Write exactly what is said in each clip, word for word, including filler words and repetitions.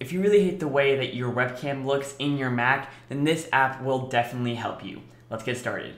If you really hate the way that your webcam looks in your Mac, then this app will definitely help you. Let's get started.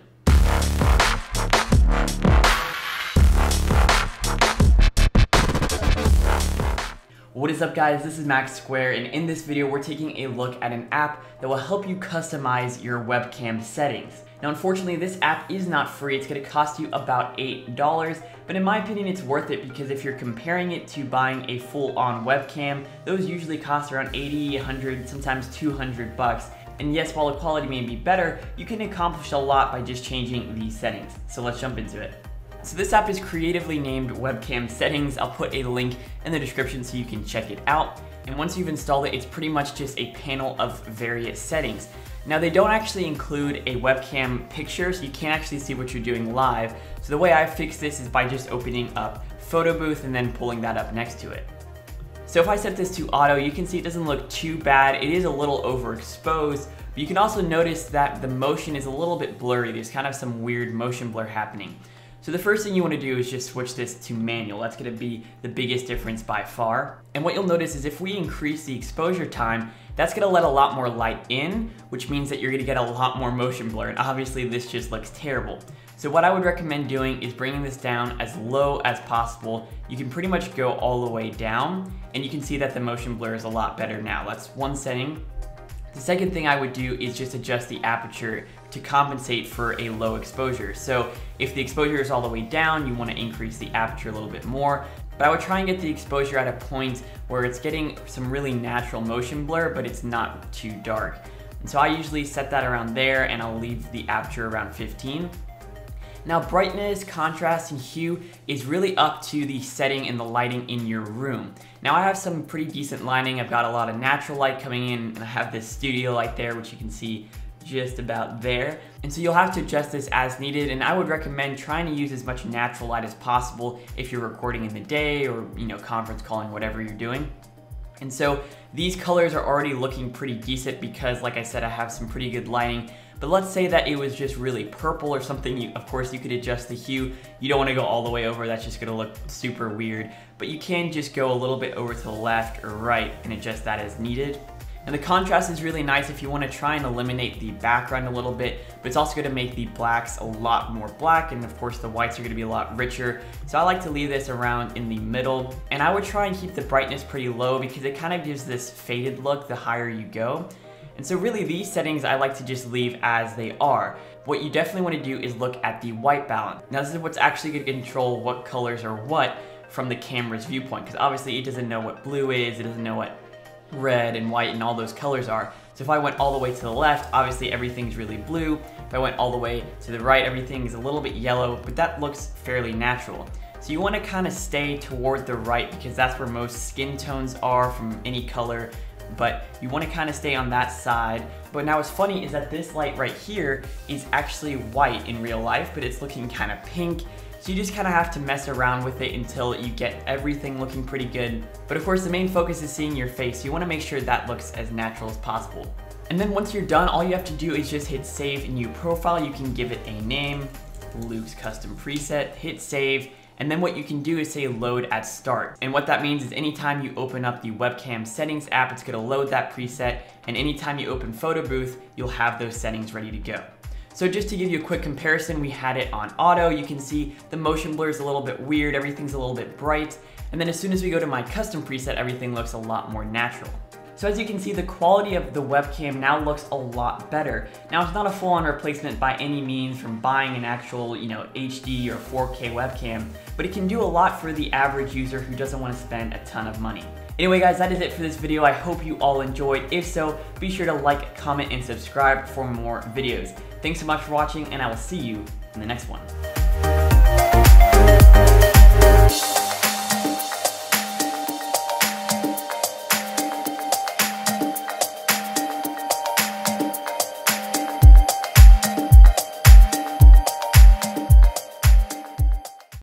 What is up, guys? This is Mac Square, and in this video we're taking a look at an app that will help you customize your webcam settings. Now, unfortunately, this app is not free. It's going to cost you about eight dollars, but in my opinion, it's worth it because if you're comparing it to buying a full-on webcam, those usually cost around eighty, one hundred, sometimes two hundred bucks. And yes, while the quality may be better, you can accomplish a lot by just changing these settings. So let's jump into it. So this app is creatively named Webcam Settings. I'll put a link in the description so you can check it out. And once you've installed it, it's pretty much just a panel of various settings. Now, they don't actually include a webcam picture, so you can't actually see what you're doing live. So the way I fix this is by just opening up Photo Booth and then pulling that up next to it. So if I set this to auto, you can see it doesn't look too bad. It is a little overexposed, but you can also notice that the motion is a little bit blurry. There's kind of some weird motion blur happening. So the first thing you want to do is just switch this to manual. That's going to be the biggest difference by far. And what you'll notice is if we increase the exposure time, that's going to let a lot more light in, which means that you're going to get a lot more motion blur. And obviously this just looks terrible. So what I would recommend doing is bringing this down as low as possible. You can pretty much go all the way down, and you can see that the motion blur is a lot better now. That's one setting. The second thing I would do is just adjust the aperture to compensate for a low exposure. So if the exposure is all the way down, you want to increase the aperture a little bit more. But I would try and get the exposure at a point where it's getting some really natural motion blur, but it's not too dark. And so I usually set that around there, and I'll leave the aperture around fifteen. Now, brightness, contrast, and hue is really up to the setting and the lighting in your room. Now, I have some pretty decent lighting. I've got a lot of natural light coming in, and I have this studio light there, which you can see just about there. And so you'll have to adjust this as needed, and I would recommend trying to use as much natural light as possible if you're recording in the day or, you know, conference calling, whatever you're doing. And so these colors are already looking pretty decent because, like I said, I have some pretty good lighting. But let's say that it was just really purple or something. You, of course, you could adjust the hue. You don't want to go all the way over. That's just going to look super weird. But you can just go a little bit over to the left or right and adjust that as needed. And the contrast is really nice if you want to try and eliminate the background a little bit, but it's also going to make the blacks a lot more black, and of course the whites are going to be a lot richer. So I like to leave this around in the middle, and I would try and keep the brightness pretty low because it kind of gives this faded look the higher you go. And so really these settings I like to just leave as they are. What you definitely want to do is look at the white balance. Now, this is what's actually going to control what colors are what from the camera's viewpoint, because obviously it doesn't know what blue is, it doesn't know what red and white and all those colors are. So if I went all the way to the left, obviously everything's really blue. If I went all the way to the right, everything is a little bit yellow, but that looks fairly natural. So you want to kind of stay toward the right because that's where most skin tones are from any color, but you want to kind of stay on that side. But now what's funny is that this light right here is actually white in real life, but it's looking kind of pink. So you just kind of have to mess around with it until you get everything looking pretty good. But of course the main focus is seeing your face, so you want to make sure that looks as natural as possible. And then once you're done, all you have to do is just hit save and new profile. You can give it a name, Luke's custom preset, hit save, and then what you can do is say load at start. And what that means is anytime you open up the Webcam Settings app, it's going to load that preset, and anytime you open Photo Booth, you'll have those settings ready to go. So just to give you a quick comparison, we had it on auto. You can see the motion blur is a little bit weird, everything's a little bit bright. And then as soon as we go to my custom preset, everything looks a lot more natural. So as you can see, the quality of the webcam now looks a lot better. Now, it's not a full-on replacement by any means from buying an actual, you know, H D or four K webcam, but it can do a lot for the average user who doesn't want to spend a ton of money. Anyway, guys, that is it for this video. I hope you all enjoyed. If so, be sure to like, comment, and subscribe for more videos. Thanks so much for watching, and I will see you in the next one.